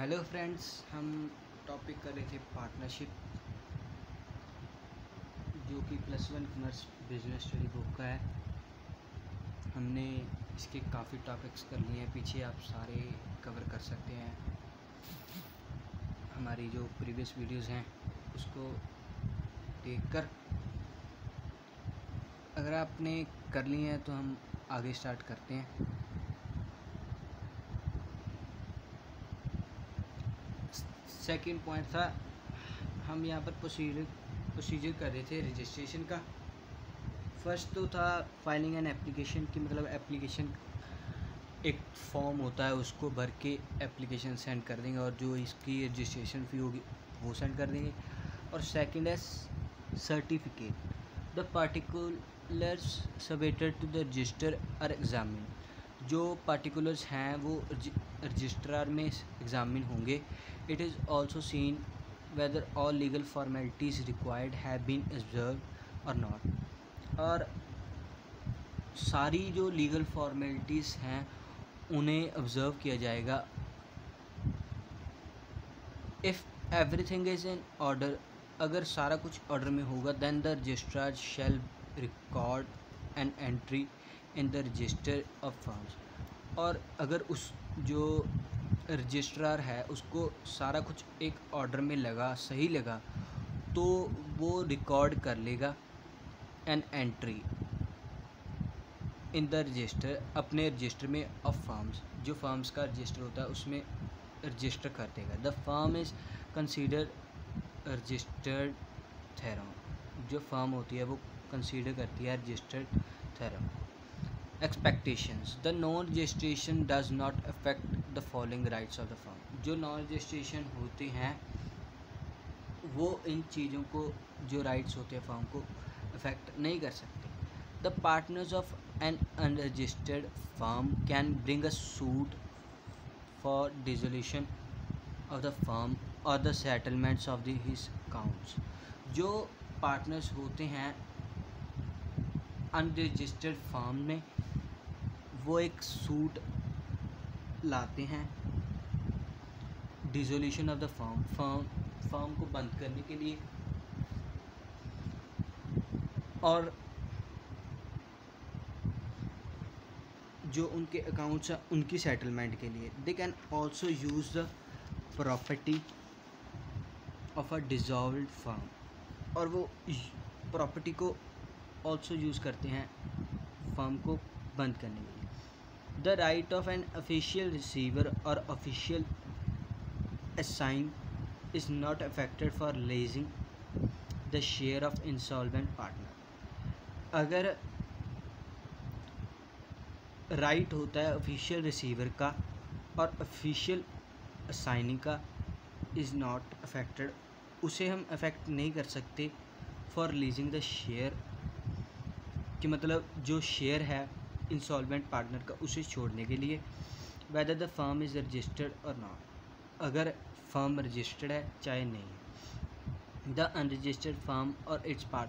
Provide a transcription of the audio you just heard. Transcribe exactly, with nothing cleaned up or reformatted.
Hello friends, हम topic कर रहे थे पार्टनरशिप, जो कि plus one commerce business study book का है। हमने इसके काफ़ी टॉपिक्स कर लिए हैं पीछे, आप सारे कवर कर सकते हैं। हमारी जो प्रीवियस वीडियोस हैं उसको देखकर अगर आपने कर लिए हैं तो हम आगे स्टार्ट करते हैं। सेकेंड पॉइंट था, हम यहाँ पर प्रोसीजर प्रोसीजर कर रहे थे रजिस्ट्रेशन का। फर्स्ट तो था फाइलिंग एंड एप्लीकेशन की, मतलब एप्लीकेशन एक फॉर्म होता है, उसको भर के एप्लीकेशन सेंड कर देंगे और जो इसकी रजिस्ट्रेशन फ़ी होगी वो सेंड कर देंगे। और सेकेंड है certificate, the particulars submitted to the register are examine, जो पार्टिकुलर्स हैं वो रजिस्ट्रार में एग्जामिन होंगे। It is also seen whether all legal formalities required have been observed और नॉट, और सारी जो लीगल फॉर्मेलिटीज़ हैं उन्हें ऑब्ज़र्व किया जाएगा। If everything is in order, अगर सारा कुछ ऑर्डर में होगा, then the registrar shall record an entry in the register of firms, और अगर उस जो रजिस्ट्रार है उसको सारा कुछ एक ऑर्डर में लगा, सही लगा, तो वो रिकॉर्ड कर लेगा an entry in the register, अपने रजिस्टर में ऑफ फर्म्स, जो फर्म्स का रजिस्टर होता है उसमें रजिस्टर कर देगा। The firm is consider registered thereon, जो फर्म होती है वो कंसीडर करती है registered thereon. Expectations, the non registration does not affect the following rights of the firm, जो नॉन रजिस्ट्रेशन होते हैं वो इन चीज़ों को, जो राइट्स होते हैं फर्म को, अफेक्ट नहीं कर सकते। The partners of an unregistered firm can bring a suit for dissolution of the firm और the settlements of the his accounts, जो पार्टनर्स होते हैं अनरजिस्टर्ड फर्म में वो एक सूट लाते हैं dissolution of the firm, firm firm को बंद करने के लिए, और जो उनके अकाउंट्स हैं उनकी सेटलमेंट के लिए। They can also use the property of a dissolved firm, और वो प्रॉपर्टी को ऑल्सो यूज़ करते हैं फर्म को बंद करने के लिए। The right of an official receiver और official assign is not affected for lodging the share of insolvent partner, अगर राइट right होता है ऑफिशियल रिसीवर का और ऑफिशियल असाइनी का, इज़ नॉट अफेक्टेड, उसे हम अफेक्ट नहीं कर सकते फॉर लीजिंग द शेयर, कि मतलब जो शेयर है इंसॉल्वेंट पार्टनर का उसे छोड़ने के लिए। Whether the firm is registered और नॉट, अगर फर्म रजिस्टर्ड है चाहे नहीं। द अनरजिस्टर्ड फर्म और इट्स पार्ट